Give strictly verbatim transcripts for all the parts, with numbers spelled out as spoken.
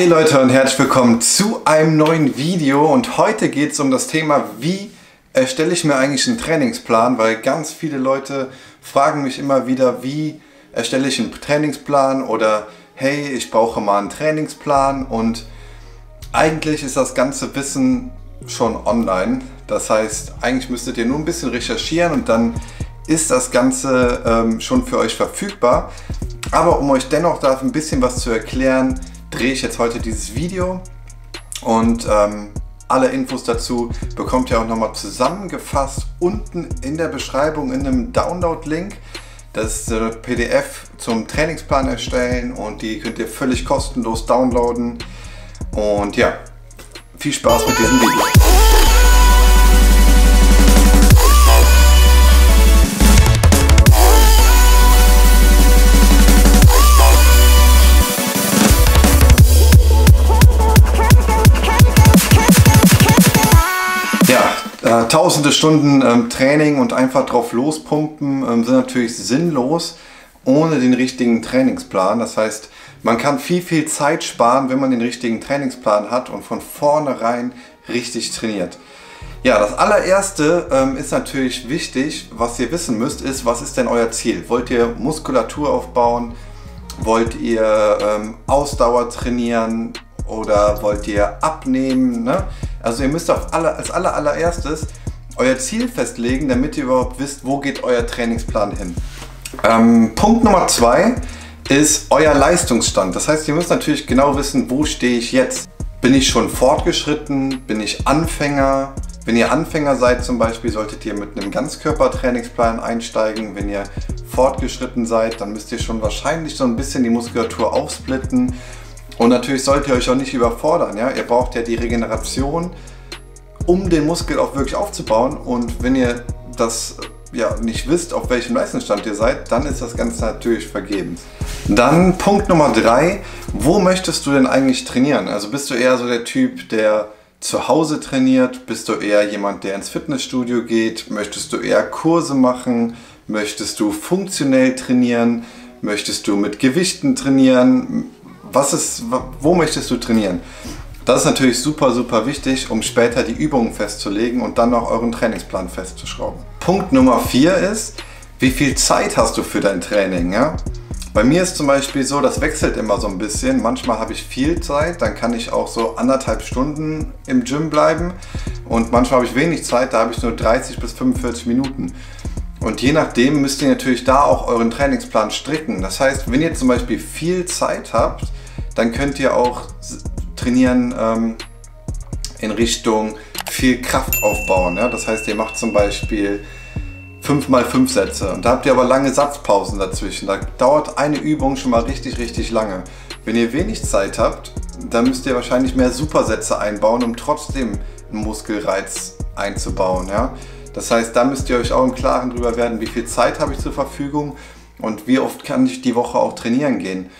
Hey Leute und herzlich willkommen zu einem neuen Video, und heute geht es um das Thema, wie erstelle ich mir eigentlich einen Trainingsplan, weil ganz viele Leute fragen mich immer wieder, wie erstelle ich einen Trainingsplan oder hey, ich brauche mal einen Trainingsplan, und eigentlich ist das ganze Wissen schon online. Das heißt, eigentlich müsstet ihr nur ein bisschen recherchieren und dann ist das Ganze ähm, schon für euch verfügbar. Aber um euch dennoch da ein bisschen was zu erklären, drehe ich jetzt heute dieses Video, und ähm, alle Infos dazu bekommt ihr auch nochmal zusammengefasst unten in der Beschreibung in einem Download-Link. Das ist ein P D F zum Trainingsplan erstellen, und die könnt ihr völlig kostenlos downloaden. Und ja, viel Spaß mit diesem Video. Tausende Stunden ähm, Training und einfach drauf lospumpen ähm, sind natürlich sinnlos ohne den richtigen Trainingsplan. Das heißt, man kann viel, viel Zeit sparen, wenn man den richtigen Trainingsplan hat und von vornherein richtig trainiert. Ja, das allererste ähm, ist natürlich wichtig, was ihr wissen müsst, ist, was ist denn euer Ziel? Wollt ihr Muskulatur aufbauen? Wollt ihr ähm, Ausdauer trainieren? Oder wollt ihr abnehmen? Ne? Also ihr müsst auf alle, als aller, allererstes euer Ziel festlegen, damit ihr überhaupt wisst, wo geht euer Trainingsplan hin. Ähm, Punkt Nummer zwei ist euer Leistungsstand. Das heißt, ihr müsst natürlich genau wissen, wo stehe ich jetzt? Bin ich schon fortgeschritten? Bin ich Anfänger? Wenn ihr Anfänger seid zum Beispiel, solltet ihr mit einem Ganzkörpertrainingsplan einsteigen. Wenn ihr fortgeschritten seid, dann müsst ihr schon wahrscheinlich so ein bisschen die Muskulatur aufsplitten. Und natürlich sollt ihr euch auch nicht überfordern, ja? Ihr braucht ja die Regeneration, um den Muskel auch wirklich aufzubauen. Und wenn ihr das ja nicht wisst, auf welchem Leistungsstand ihr seid, dann ist das Ganze natürlich vergebens. Dann Punkt Nummer drei, wo möchtest du denn eigentlich trainieren? Also bist du eher so der Typ, der zu Hause trainiert? Bist du eher jemand, der ins Fitnessstudio geht? Möchtest du eher Kurse machen? Möchtest du funktionell trainieren? Möchtest du mit Gewichten trainieren? Was ist, wo möchtest du trainieren? Das ist natürlich super, super wichtig, um später die Übungen festzulegen und dann noch euren Trainingsplan festzuschrauben. Punkt Nummer vier ist, wie viel Zeit hast du für dein Training? Ja? Bei mir ist zum Beispiel so, das wechselt immer so ein bisschen. Manchmal habe ich viel Zeit, dann kann ich auch so anderthalb Stunden im Gym bleiben. Und manchmal habe ich wenig Zeit, da habe ich nur dreißig bis fünfundvierzig Minuten. Und je nachdem müsst ihr natürlich da auch euren Trainingsplan stricken. Das heißt, wenn ihr zum Beispiel viel Zeit habt, dann könnt ihr auch trainieren ähm, in Richtung viel Kraft aufbauen. Ja? Das heißt, ihr macht zum Beispiel fünf mal fünf Sätze, und da habt ihr aber lange Satzpausen dazwischen. Da dauert eine Übung schon mal richtig, richtig lange. Wenn ihr wenig Zeit habt, dann müsst ihr wahrscheinlich mehr Supersätze einbauen, um trotzdem einen Muskelreiz einzubauen. Ja? Das heißt, da müsst ihr euch auch im Klaren drüber werden, wie viel Zeit habe ich zur Verfügung und wie oft kann ich die Woche auch trainieren gehen.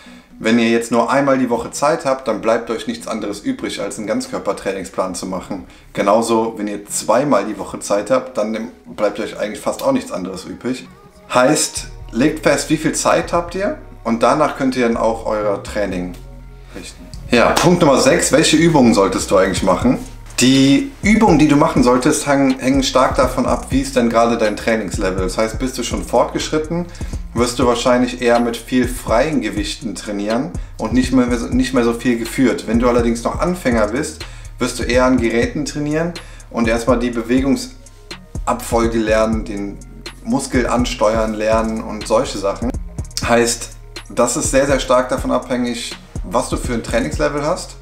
Wenn ihr jetzt nur einmal die Woche Zeit habt, dann bleibt euch nichts anderes übrig, als einen Ganzkörpertrainingsplan zu machen. Genauso, wenn ihr zweimal die Woche Zeit habt, dann bleibt euch eigentlich fast auch nichts anderes übrig. Heißt, legt fest, wie viel Zeit habt ihr, und danach könnt ihr dann auch euer Training richten. Ja, Punkt Nummer sechs, welche Übungen solltest du eigentlich machen? Die Übungen, die du machen solltest, hängen stark davon ab, wie ist denn gerade dein Trainingslevel. Das heißt, bist du schon fortgeschritten, wirst du wahrscheinlich eher mit viel freien Gewichten trainieren und nicht mehr, nicht mehr so viel geführt. Wenn du allerdings noch Anfänger bist, wirst du eher an Geräten trainieren und erstmal die Bewegungsabfolge lernen, den Muskel ansteuern lernen und solche Sachen. Heißt, das ist sehr, sehr stark davon abhängig, was du für ein Trainingslevel hast.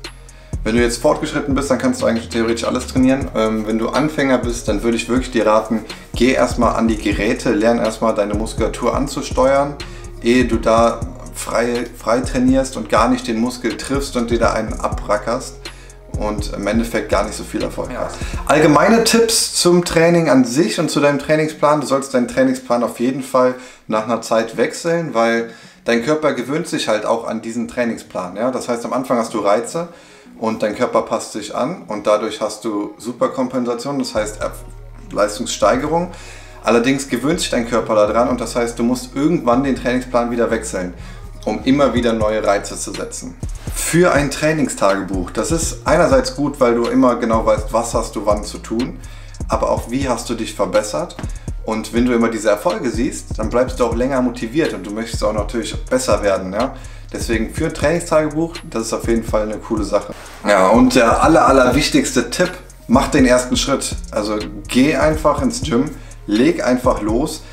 Wenn du jetzt fortgeschritten bist, dann kannst du eigentlich theoretisch alles trainieren. Ähm, wenn du Anfänger bist, dann würde ich wirklich dir raten, geh erstmal an die Geräte, lerne erstmal deine Muskulatur anzusteuern, ehe du da frei, frei trainierst und gar nicht den Muskel triffst und dir da einen abrackerst und im Endeffekt gar nicht so viel Erfolg hast. Allgemeine Tipps zum Training an sich und zu deinem Trainingsplan: Du sollst deinen Trainingsplan auf jeden Fall nach einer Zeit wechseln, weil dein Körper gewöhnt sich halt auch an diesen Trainingsplan. Ja? Das heißt, am Anfang hast du Reize und dein Körper passt sich an, und dadurch hast du Superkompensation, das heißt Leistungssteigerung. Allerdings gewöhnt sich dein Körper daran, und das heißt, du musst irgendwann den Trainingsplan wieder wechseln. um immer wieder neue Reize zu setzen. Für ein Trainingstagebuch, das ist einerseits gut, weil du immer genau weißt, was hast du wann zu tun, aber auch wie hast du dich verbessert. Und wenn du immer diese Erfolge siehst, dann bleibst du auch länger motiviert und du möchtest auch natürlich besser werden. Ja? Deswegen für ein Trainingstagebuch, das ist auf jeden Fall eine coole Sache. Ja, und der aller, aller wichtigste Tipp, mach den ersten Schritt. Also geh einfach ins Gym, leg einfach los,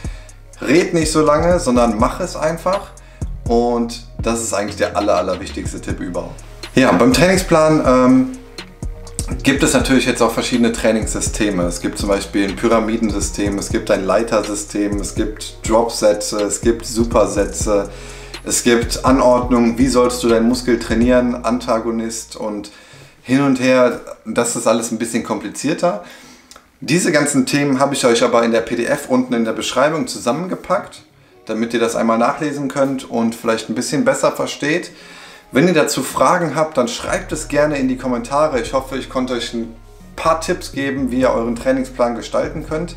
red nicht so lange, sondern mach es einfach. Und das ist eigentlich der aller, aller wichtigste Tipp überhaupt. Ja, beim Trainingsplan ähm, gibt es natürlich jetzt auch verschiedene Trainingssysteme. Es gibt zum Beispiel ein Pyramidensystem, es gibt ein Leitersystem, es gibt Dropsätze, es gibt Supersätze, es gibt Anordnungen, wie sollst du deinen Muskel trainieren, Antagonist und hin und her. Das ist alles ein bisschen komplizierter. Diese ganzen Themen habe ich euch aber in der P D F unten in der Beschreibung zusammengepackt, damit ihr das einmal nachlesen könnt und vielleicht ein bisschen besser versteht. Wenn ihr dazu Fragen habt, dann schreibt es gerne in die Kommentare. Ich hoffe, ich konnte euch ein paar Tipps geben, wie ihr euren Trainingsplan gestalten könnt.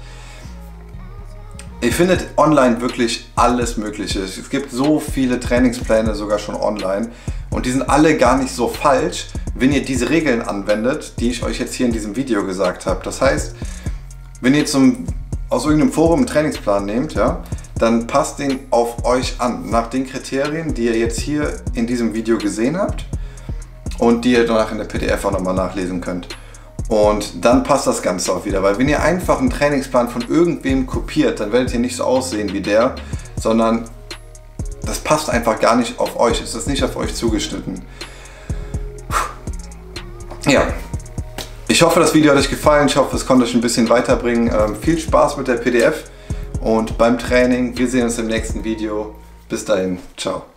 Ihr findet online wirklich alles Mögliche. Es gibt so viele Trainingspläne sogar schon online und die sind alle gar nicht so falsch, wenn ihr diese Regeln anwendet, die ich euch jetzt hier in diesem Video gesagt habe. Das heißt, wenn ihr zum, aus irgendeinem Forum einen Trainingsplan nehmt, ja, dann passt den auf euch an, nach den Kriterien, die ihr jetzt hier in diesem Video gesehen habt und die ihr danach in der P D F auch nochmal nachlesen könnt. Und dann passt das Ganze auch wieder, weil wenn ihr einfach einen Trainingsplan von irgendwem kopiert, dann werdet ihr nicht so aussehen wie der, sondern das passt einfach gar nicht auf euch, es ist nicht auf euch zugeschnitten. Ja, ich hoffe, das Video hat euch gefallen, ich hoffe, es konnte euch ein bisschen weiterbringen. Ähm, viel Spaß mit der P D F. Und beim Training, wir sehen uns im nächsten Video. Bis dahin, ciao.